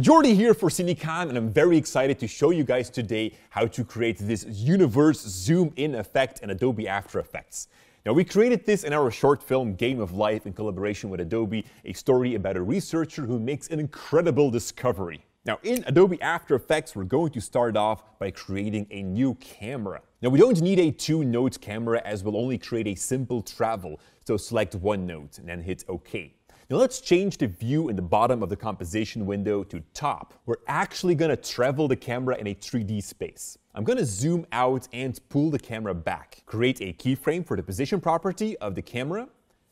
Jordy here for Cinecom, and I'm very excited to show you guys today how to create this universe zoom in effect in Adobe After Effects. Now, we created this in our short film Game of Life in collaboration with Adobe, a story about a researcher who makes an incredible discovery. Now, in Adobe After Effects, we're going to start off by creating a new camera. Now, we don't need a two-note camera as we'll only create a simple travel, so select one note and then hit OK. Now let's change the view in the bottom of the composition window to top. We're actually going to travel the camera in a 3D space. I'm going to zoom out and pull the camera back. Create a keyframe for the position property of the camera,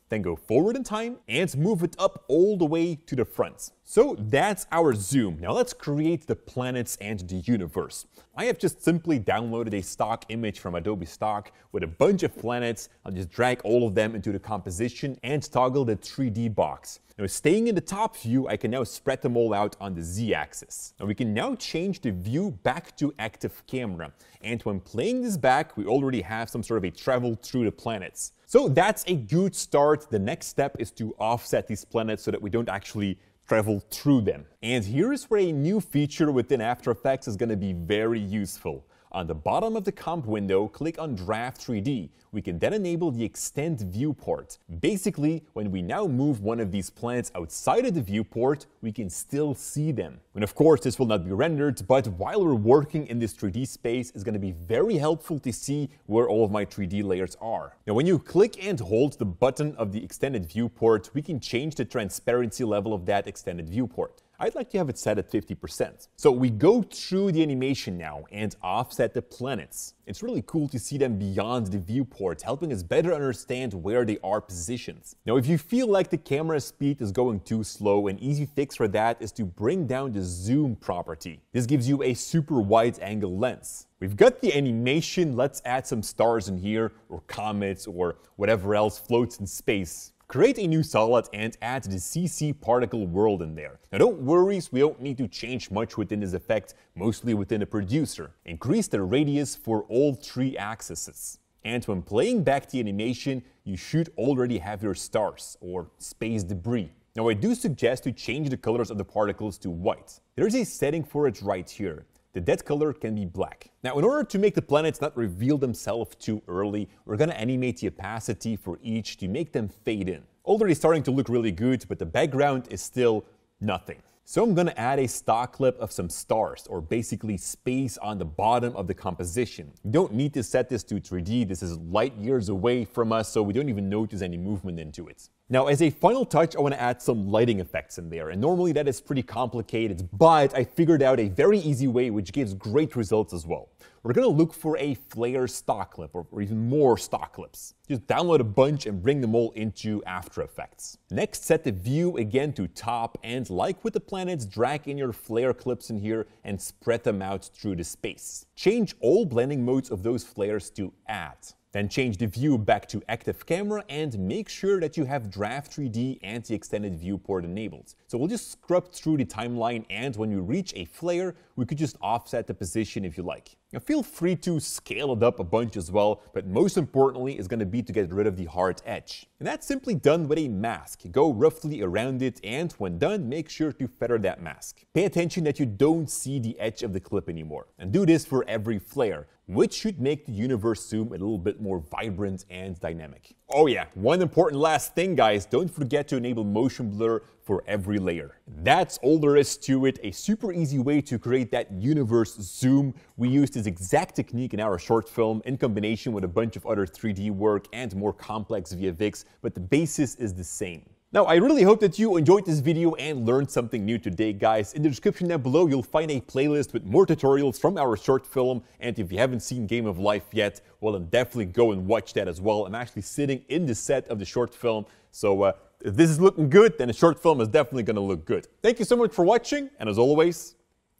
then go forward in time and move it up all the way to the front. So that's our zoom. Now let's create the planets and the universe. I have just simply downloaded a stock image from Adobe Stock with a bunch of planets. I'll just drag all of them into the composition and toggle the 3D box. Now, staying in the top view, I can now spread them all out on the Z-axis. Now we can now change the view back to active camera. And when playing this back, we already have some sort of a travel through the planets. So that's a good start. The next step is to offset these planets so that we don't actually travel through them. And here's where a new feature within After Effects is going to be very useful. On the bottom of the comp window, click on Draft 3D. We can then enable the Extend Viewport. Basically, when we now move one of these planets outside of the viewport, we can still see them. And of course, this will not be rendered, but while we're working in this 3D space, it's going to be very helpful to see where all of my 3D layers are. Now, when you click and hold the button of the Extended Viewport, we can change the transparency level of that Extended Viewport. I'd like to have it set at 50%. So we go through the animation now and offset the planets. It's really cool to see them beyond the viewport, helping us better understand where they are positioned. Now, if you feel like the camera speed is going too slow, an easy fix for that is to bring down the zoom property. This gives you a super wide angle lens. We've got the animation. Let's add some stars in here, or comets, or whatever else floats in space. Create a new solid and add the CC particle world in there. Now don't worry, we don't need to change much within this effect, mostly within the producer. Increase the radius for all three axes. And when playing back the animation, you should already have your stars, or space debris. Now I do suggest to change the colors of the particles to white. There's a setting for it right here. The dead color can be black. Now, in order to make the planets not reveal themselves too early, we're going to animate the opacity for each to make them fade in. Already starting to look really good, but the background is still nothing. So I'm going to add a stock clip of some stars, or basically space on the bottom of the composition. You don't need to set this to 3D. This is light years away from us, so we don't even notice any movement into it. Now, as a final touch, I want to add some lighting effects in there, and normally that is pretty complicated, but I figured out a very easy way which gives great results as well. We're going to look for a flare stock clip, or even more stock clips. Just download a bunch and bring them all into After Effects. Next, set the view again to top, and like with the planets, drag in your flare clips in here and spread them out through the space. Change all blending modes of those flares to add. Then change the view back to active camera and make sure that you have Draft 3D and the Extended Viewport enabled. So we'll just scrub through the timeline, and when you reach a flare, we could just offset the position if you like. Now feel free to scale it up a bunch as well, but most importantly is going to be to get rid of the hard edge. And that's simply done with a mask. Go roughly around it, and when done, make sure to feather that mask. Pay attention that you don't see the edge of the clip anymore, and do this for every flare, which should make the universe zoom a little bit more vibrant and dynamic. Oh yeah, one important last thing, guys. Don't forget to enable motion blur for every layer. That's all there is to it. A super easy way to create that universe zoom. We used this exact technique in our short film in combination with a bunch of other 3D work and more complex VFX, but the basis is the same. Now, I really hope that you enjoyed this video and learned something new today, guys. In the description down below, you'll find a playlist with more tutorials from our short film. And if you haven't seen Game of Life yet, well, then definitely go and watch that as well. I'm actually sitting in the set of the short film. So if this is looking good, then the short film is definitely going to look good. Thank you so much for watching. And as always,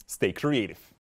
stay creative.